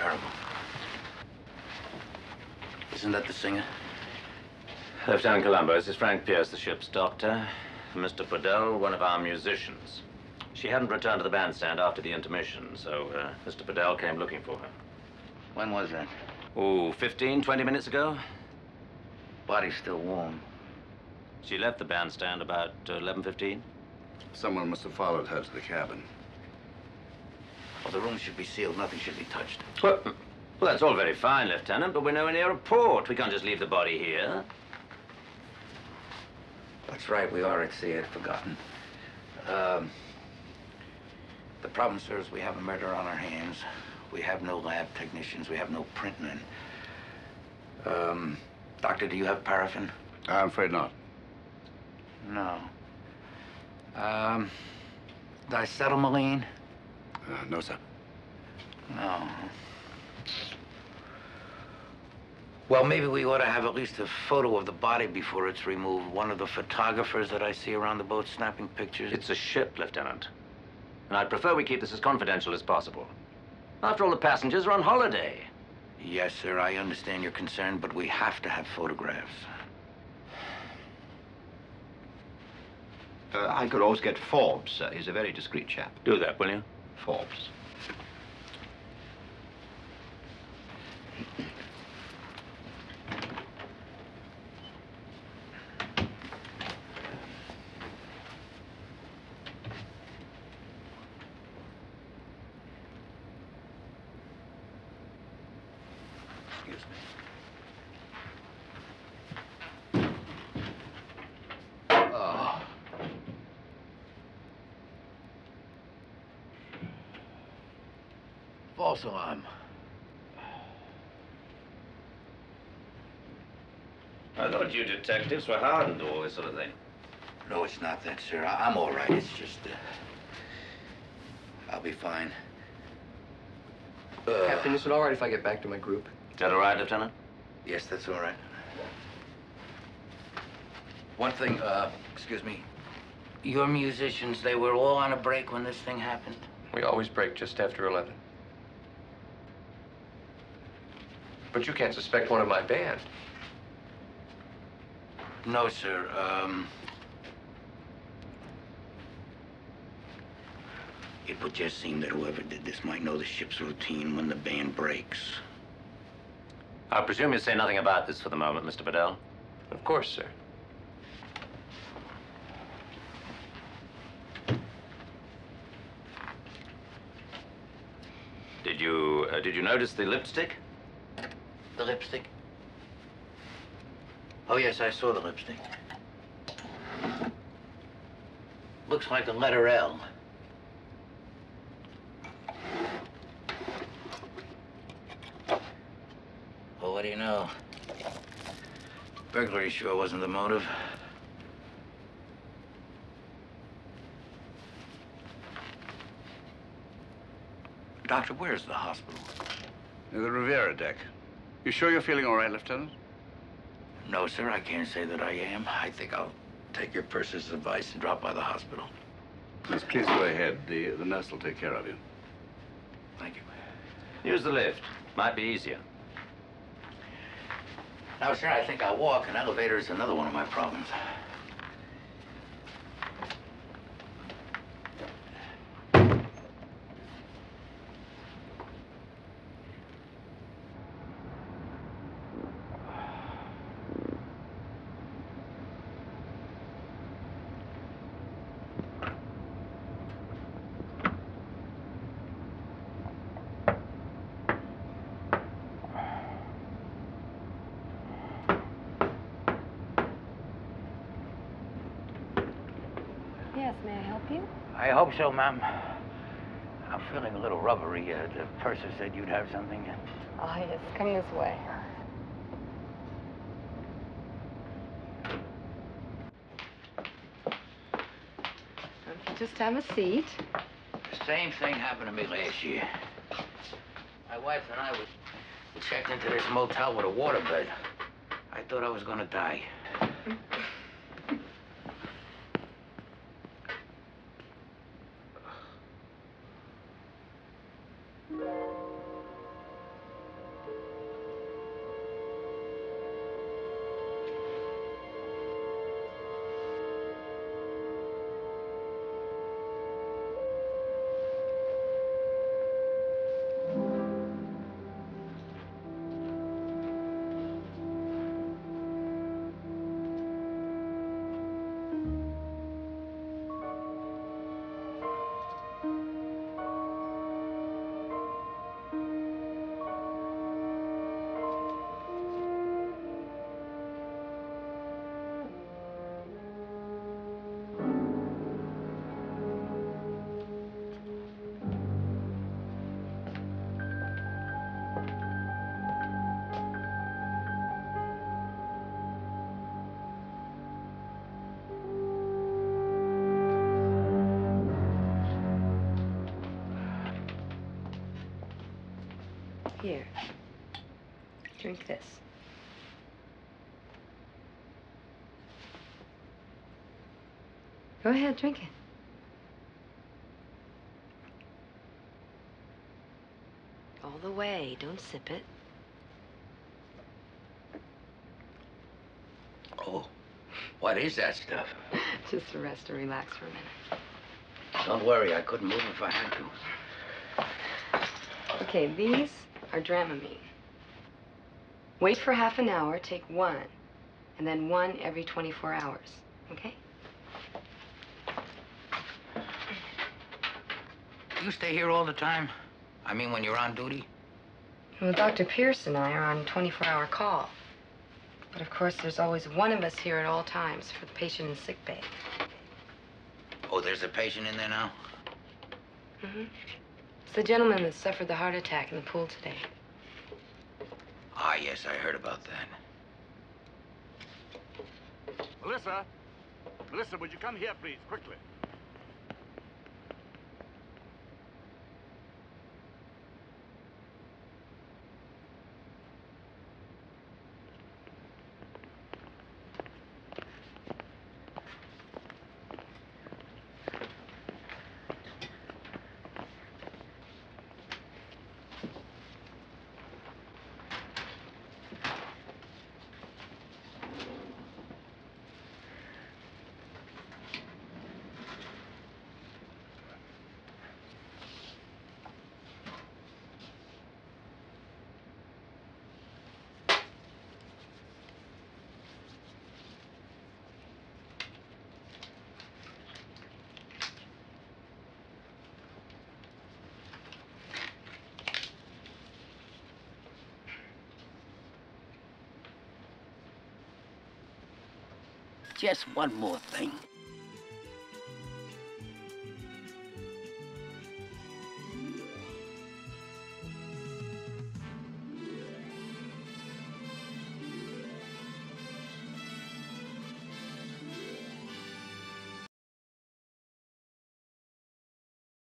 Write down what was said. terrible. Isn't that the singer? Lieutenant Columbo, this is Frank Pierce, the ship's doctor. Mr. Piddell, one of our musicians. She hadn't returned to the bandstand after the intermission, so Mr. Piddell came looking for her. When was that? Oh, 15, 20 minutes ago. Body's still warm. She left the bandstand about 11:15. Someone must have followed her to the cabin. Well, the room should be sealed. Nothing should be touched. Well, that's all very fine, Lieutenant, but we're nowhere near a port. We can't just leave the body here. That's right. We are at sea. I'd forgotten. The problem, sir, is we have a murder on our hands. We have no lab technicians. We have no printmen. Doctor, do you have paraffin? I'm afraid not. No. Diacetylmaline? No, sir. No. Well, maybe we ought to have at least a photo of the body before it's removed. One of the photographers that I see around the boat snapping pictures. It's a ship, Lieutenant. And I'd prefer we keep this as confidential as possible. After all, the passengers are on holiday. Yes, sir, I understand your concern, but we have to have photographs. I could always get Forbes, sir. He's a very discreet chap. Do that, will you? Forbes. Excuse me. False alarm. I thought you detectives were hardened to all this sort of thing. No, it's not that, sir. I'm all right. It's just... I'll be fine. Captain, is it all right if I get back to my group? Is that all right, Lieutenant? Yes, that's all right. One thing, excuse me. Your musicians, they were all on a break when this thing happened? We always break just after 11. But you can't suspect one of my band. No, sir. It would just seem that whoever did this might know the ship's routine when the band breaks. I presume you say nothing about this for the moment, Mr. Vidal. Of course, sir. Did you notice the lipstick? The lipstick? Oh, yes, I saw the lipstick. Looks like the letter L. Well, what do you know? Burglary sure wasn't the motive. Doctor, where's the hospital? Near the Riviera Deck. You sure you're feeling all right, Lieutenant? No, sir, I can't say that I am. I think I'll take your purser's advice and drop by the hospital. Yes, please go ahead. The nurse will take care of you. Thank you. Use the lift. Might be easier. Now, sir, I think I'll walk. An elevator is another one of my problems. I hope so, ma'am. I'm feeling a little rubbery. The purser said you'd have something. Oh, yes. Come this way. Just have a seat. The same thing happened to me last year. My wife and I was checked into this motel with a waterbed. I thought I was going to die. Here. Drink this. Go ahead, drink it. All the way. Don't sip it. Oh, what is that stuff? Just to rest and relax for a minute. Don't worry, I couldn't move if I had to. Okay, these are Dramamine. Wait for half an hour, take one, and then one every 24 hours, okay? You stay here all the time? I mean, when you're on duty? Well, Dr. Pierce and I are on a 24-hour call. But of course, there's always one of us here at all times for the patient in sick bay. Oh, there's a patient in there now? Mm-hmm. It's the gentleman that suffered the heart attack in the pool today. Ah, yes, I heard about that. Melissa? Melissa, would you come here, please, quickly? Just one more thing.